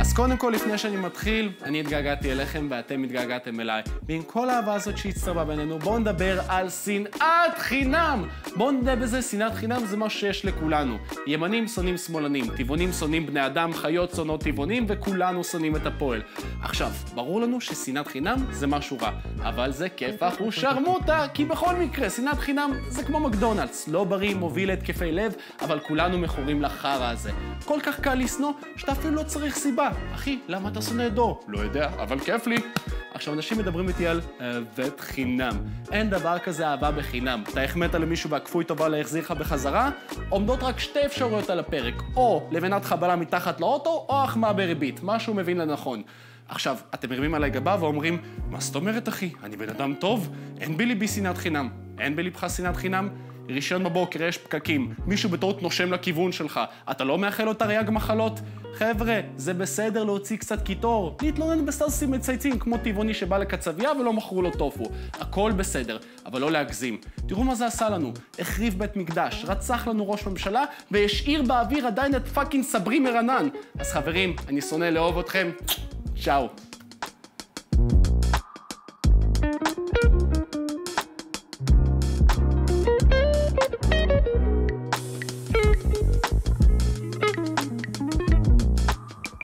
אז קודם כל, לפני שאני מתחיל, אני התגעגעתי אליכם ואתם התגעגעתם אליי. ועם כל האהבה הזאת שהצטרבה בינינו, בואו נדבר על שנאת חינם. בואו נדבר בזה, שנאת חינם זה מה שיש לכולנו. ימנים שונאים שמאלנים, טבעונים שונאים בני אדם, חיות שונאות טבעונים, וכולנו שונאים את הפועל. עכשיו, ברור לנו ששנאת חינם זה משהו רע, אבל זה כיפח ושרמוטה, כי בכל מקרה, שנאת חינם זה כמו מקדונלדס, לא בריא, מוביל להתקפי לב, אבל כולנו מכורים לחרא הזה. כל כך קל לשנוא, שאתה אפילו לא צריך סיבה. אחי, למה אתה שונא את דור? לא יודע, אבל כיף לי. עכשיו, אנשים מדברים איתי על אהבת חינם. אין דבר כזה אהבה בחינם. אתה החמאת למישהו והכפוי טובה להחזיר לך בחזרה? עומדות רק שתי אפשרויות על הפרק, או לבנת חבלה מתחת לאוטו, או החמאה בריבית, מה שהוא מבין לנכון. עכשיו, אתם מרימים עליי גבה ואומרים, מה זאת אומרת, אחי? אני בן אדם טוב? אין בלבי שנאת חינם. אין בלבך שנאת חינם? ראשון בבוקר יש פקקים, מישהו בטעות נושם לכיוון שלך, אתה לא מאחל לו תרי"ג מחלות? חבר'ה, זה בסדר להוציא קצת קיטור, להתלונן בסטטוסים מצייצים כמו טבעוני שבא לקצביה ולא מכרו לו טופו. הכל בסדר, אבל לא להגזים. תראו מה זה עשה לנו, החריב בית מקדש, רצח לנו ראש ממשלה, והשאיר באוויר עדיין את פאקינג סברי מרנן. אז חברים, אני שונא לאהוב אתכם, צ'או.